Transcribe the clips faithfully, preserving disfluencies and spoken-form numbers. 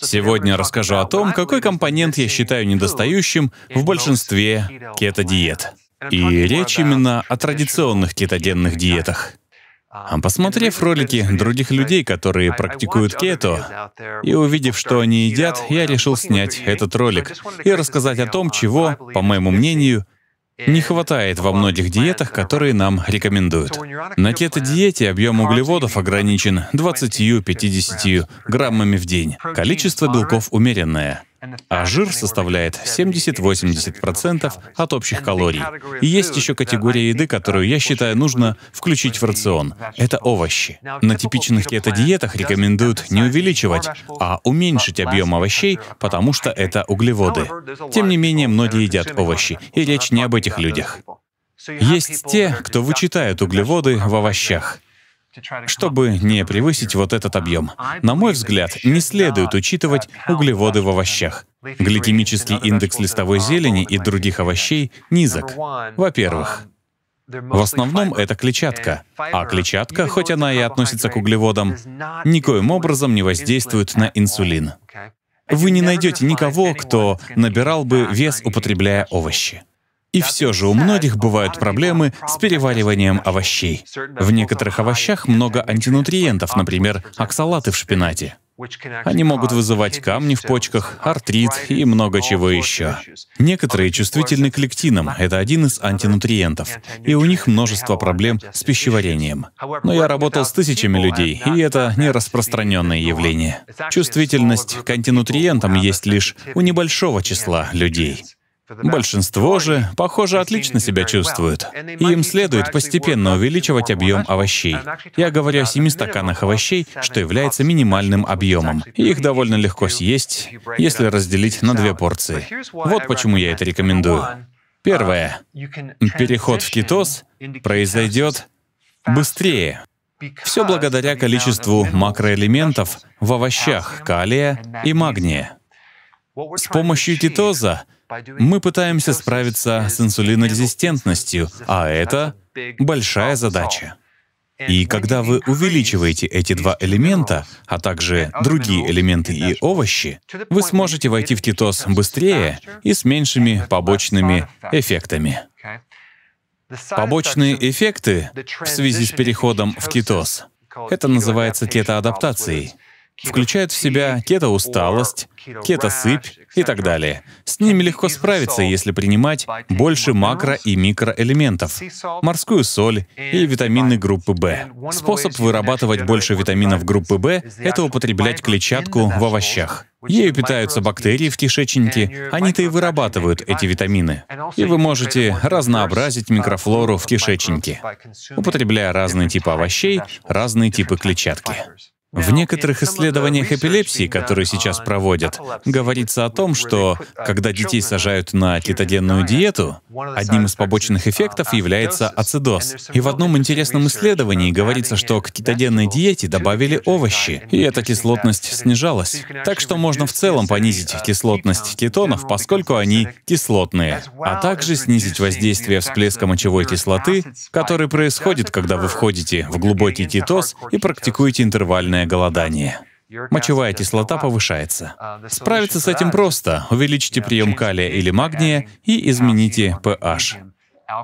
Сегодня расскажу о том, какой компонент я считаю недостающим в большинстве кето-диет. И речь именно о традиционных кетогенных диетах. Посмотрев ролики других людей, которые практикуют кето, и увидев, что они едят, я решил снять этот ролик и рассказать о том, чего, по моему мнению, не хватает во многих диетах, которые нам рекомендуют. На кето-диете объем углеводов ограничен двадцатью-пятьюдесятью граммами в день. Количество белков умеренное, а жир составляет семьдесят-восемьдесят процентов от общих калорий. И есть еще категория еды, которую, я считаю, нужно включить в рацион. Это овощи. На типичных кето-диетах рекомендуют не увеличивать, а уменьшить объем овощей, потому что это углеводы. Тем не менее, многие едят овощи, и речь не об этих людях. Есть те, кто вычитают углеводы в овощах, чтобы не превысить вот этот объем. На мой взгляд, не следует учитывать углеводы в овощах. Гликемический индекс листовой зелени и других овощей низок. Во-первых, в основном это клетчатка, а клетчатка, хоть она и относится к углеводам, никоим образом не воздействует на инсулин. Вы не найдете никого, кто набирал бы вес, употребляя овощи. И все же у многих бывают проблемы с перевариванием овощей. В некоторых овощах много антинутриентов, например, оксалаты в шпинате. Они могут вызывать камни в почках, артрит и много чего еще. Некоторые чувствительны к лектинам, это один из антинутриентов, и у них множество проблем с пищеварением. Но я работал с тысячами людей, и это не распространенное явление. Чувствительность к антинутриентам есть лишь у небольшого числа людей. Большинство же, похоже, отлично себя чувствуют, и им следует постепенно увеличивать объем овощей. Я говорю о семи стаканах овощей, что является минимальным объемом. Их довольно легко съесть, если разделить на две порции. Вот почему я это рекомендую. Первое. Переход в кетоз произойдет быстрее. Все благодаря количеству макроэлементов в овощах, калия и магния. С помощью кетоза мы пытаемся справиться с инсулинорезистентностью, а это большая задача. И когда вы увеличиваете эти два элемента, а также другие элементы и овощи, вы сможете войти в кетоз быстрее и с меньшими побочными эффектами. Побочные эффекты в связи с переходом в кетоз, это называется кетоадаптацией, включают в себя кетоусталость, кетосыпь и так далее. С ними легко справиться, если принимать больше макро- и микроэлементов, морскую соль и витамины группы В. Способ вырабатывать больше витаминов группы В — это употреблять клетчатку в овощах. Ею питаются бактерии в кишечнике, они-то и вырабатывают эти витамины. И вы можете разнообразить микрофлору в кишечнике, употребляя разные типы овощей, разные типы клетчатки. В некоторых исследованиях эпилепсии, которые сейчас проводят, говорится о том, что когда детей сажают на кетогенную диету, одним из побочных эффектов является ацидоз. И в одном интересном исследовании говорится, что к кетогенной диете добавили овощи, и эта кислотность снижалась. Так что можно в целом понизить кислотность кетонов, поскольку они кислотные, а также снизить воздействие всплеска мочевой кислоты, который происходит, когда вы входите в глубокий кетоз и практикуете интервальное голодание. Мочевая кислота повышается. Справиться с этим просто. Увеличьте прием калия или магния и измените пэ аш.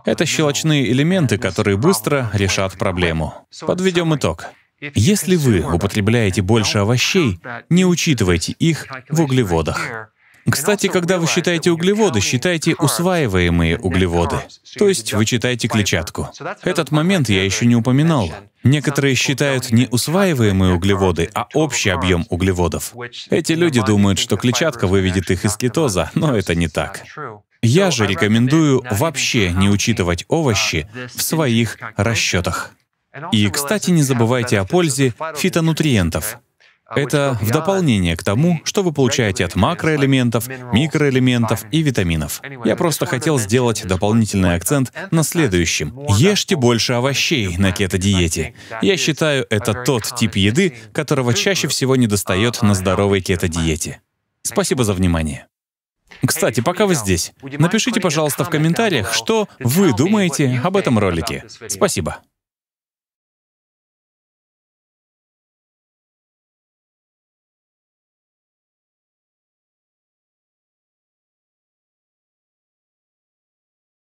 Это щелочные элементы, которые быстро решат проблему. Подведем итог. Если вы употребляете больше овощей, не учитывайте их в углеводах. Кстати, когда вы считаете углеводы, считайте усваиваемые углеводы. То есть вы считаете клетчатку. Этот момент я еще не упоминал. Некоторые считают не усваиваемые углеводы, а общий объем углеводов. Эти люди думают, что клетчатка выведет их из кетоза, но это не так. Я же рекомендую вообще не учитывать овощи в своих расчетах. И, кстати, не забывайте о пользе фитонутриентов. Это в дополнение к тому, что вы получаете от макроэлементов, микроэлементов и витаминов. Я просто хотел сделать дополнительный акцент на следующем. Ешьте больше овощей на кето-диете. Я считаю, это тот тип еды, которого чаще всего недостает на здоровой кето-диете. Спасибо за внимание. Кстати, пока вы здесь, напишите, пожалуйста, в комментариях, что вы думаете об этом ролике. Спасибо.